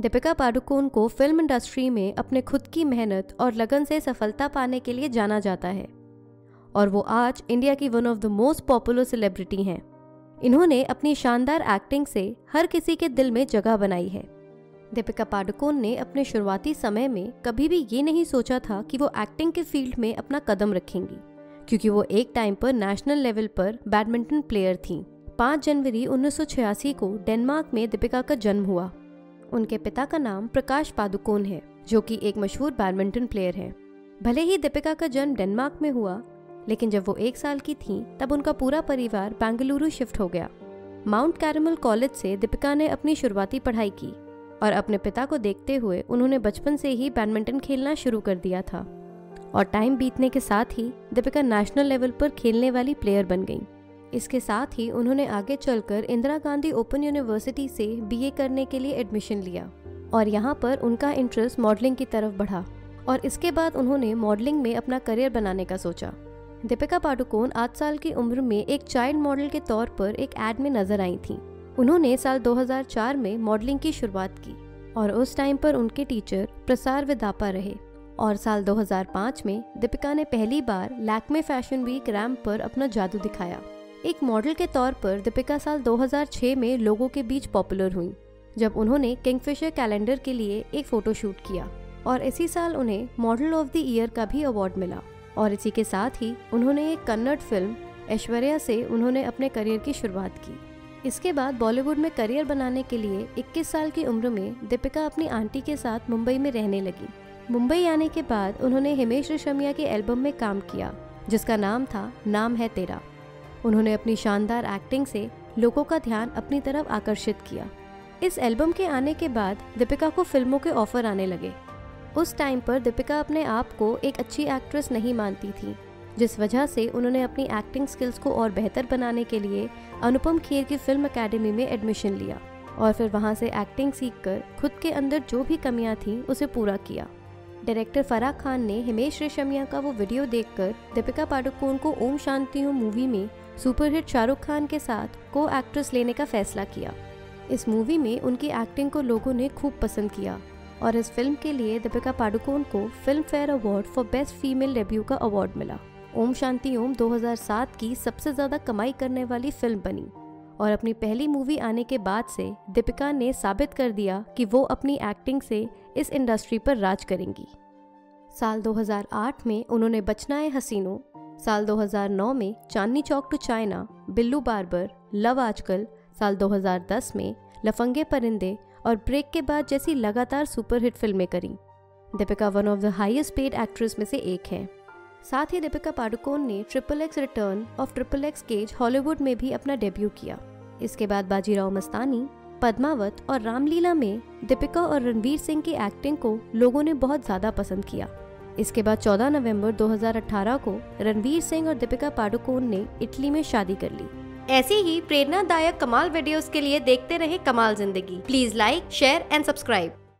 दीपिका पादुकोण को film industry में अपने खुद की मेहनत और लगन से सफलता पाने के लिए जाना जाता है और वो आज इंडिया की one of the most popular celebrity हैं। इन्होंने अपनी शानदार एक्टिंग से हर किसी के दिल में जगह बनाई है। दीपिका पादुकोण ने अपने शुरुआती समय में कभी भी ये नहीं सोचा था कि वो एक्टिंग के फील्ड में अपना कदम रखेंगी, क्योंकि वो एक टाइम पर नेशनल लेवल पर बैडमिंटन प्लेयर थीं। 5 जनवरी 1986 को डेनमार्क में दीपिका का जन्म हुआ। उनके पिता का नाम प्रकाश पादुकोन है, जो कि एक मशहूर बैडमिंटन प्लेयर है। भले ही दीपिका का जन्म डेनमार्क में हुआ, लेकिन जब वो 1 साल की थीं, तब उनका पूरा परिवार बेंगलुरु शिफ्ट हो गया। माउंट कैरेमल कॉलेज से दीपिका ने अपनी शुरुआती पढ़ाई की और अपने पिता को देखते हुए उन्होंने बचपन से ही बैडमिंटन खेलना शुरू कर दिया था और टाइम बीतने के साथ ही दीपिका नेशनल लेवल पर खेलने वाली प्लेयर बन गई। इसके साथ ही उन्होंने आगे चलकर इंदिरा गांधी ओपन यूनिवर्सिटी से बीए करने के लिए एडमिशन लिया और यहाँ पर उनका इंटरेस्ट मॉडलिंग की तरफ बढ़ा और इसके बाद उन्होंने मॉडलिंग में अपना करियर बनाने का सोचा। दीपिका पादुकोण 8 साल की उम्र में एक चाइल्ड मॉडल के तौर पर एक एड में नजर आई थीं। उन्होंने साल 2004 में मॉडलिंग की शुरुआत की और उस टाइम पर उनके टीचर प्रसार विद्यापा रहे और साल 2005 में दीपिका ने पहली बार लैकमे फैशन वीक रैम्प पर अपना जादू दिखाया। एक मॉडल के तौर पर दीपिका साल 2006 में लोगों के बीच पॉपुलर हुई, जब उन्होंने किंगफिशर कैलेंडर के लिए एक फोटोशूट किया और इसी साल उन्हें मॉडल ऑफ द ईयर का भी अवार्ड मिला और इसी के साथ ही उन्होंने एक कन्नड़ फिल्म ऐश्वर्या से उन्होंने अपने करियर की शुरुआत की। इसके बाद बॉलीवुड में करियर बनाने के लिए 21 साल की उम्र में दीपिका अपनी आंटी के साथ मुंबई में रहने लगी। मुंबई आने के बाद उन्होंने हिमेश रेशमिया के एल्बम में काम किया, जिसका नाम था नाम है तेरा। उन्होंने अपनी शानदार एक्टिंग से लोगों का ध्यान अपनी तरफ आकर्षित किया। इस एल्बम के आने के बाद दीपिका को फिल्मों के ऑफर आने लगे। उस टाइम पर दीपिका अपने आप को एक अच्छी एक्ट्रेस नहीं मानती थी, जिस वजह से उन्होंने अपनी एक्टिंग स्किल्स को और बेहतर बनाने के लिए अनुपम खेर की फिल्म एकेडमी में एडमिशन लिया और फिर वहां से एक्टिंग सीखकर खुद के अंदर जो भी कमियां थीं उसे पूरा किया। डायरेक्टर फराह खान ने हिमेश रेशमिया का वो वीडियो देखकर दीपिका पादुकोण को ओम शांति ओम मूवी में सुपरहिट शाहरुख खान के साथ को एक्ट्रेस लेने का फैसला किया। इस मूवी में उनकी एक्टिंग को लोगों ने खूब पसंद किया और इस फिल्म के लिए दीपिका पादुकोण को Filmfare award for best female debut का अवार्ड मिला। ओम शांति ओम 2007 की सबसे ज़्यादा कमाई करने वाली फिल्म बनी और अपनी पहली मूवी आने के बाद से दीपिका ने साबित कर दिया कि वो अपनी एक्टिंग से इस इंडस्ट्री पर राज करेंगी। साल 2008 में उन्होंने बचना है हसीनों, साल 2009 में Chandni Chowk to China, Billu barber, love Aajkal, साल 2010 में लफंगे परिंदे और ब्रेक के बाद जैसी लगातार सुपरहिट फिल्में करी। Deepika one of the highest paid actress में से एक है। साथ ही दीपिका पादुकोण ने triple X return of triple X cage Hollywood में भी अपना डेब्यू किया। इसके बाद बाजीराव मस्तानी, पद्मावत और रामलीला में दीपिका और रणवीर सिंह की एक्टिंग को लोगों ने बहुत ज़्यादा पसंद किया। इसके बाद 14 नवंबर 2018 को रणवीर सिंह और दीपिका पादुकोण ने इटली में शादी कर ली। ऐसी ही प्रेरणादायक कमाल वीडियोस के लिए देखते रहे कमाल जिंदगी। Please like, share and subscribe.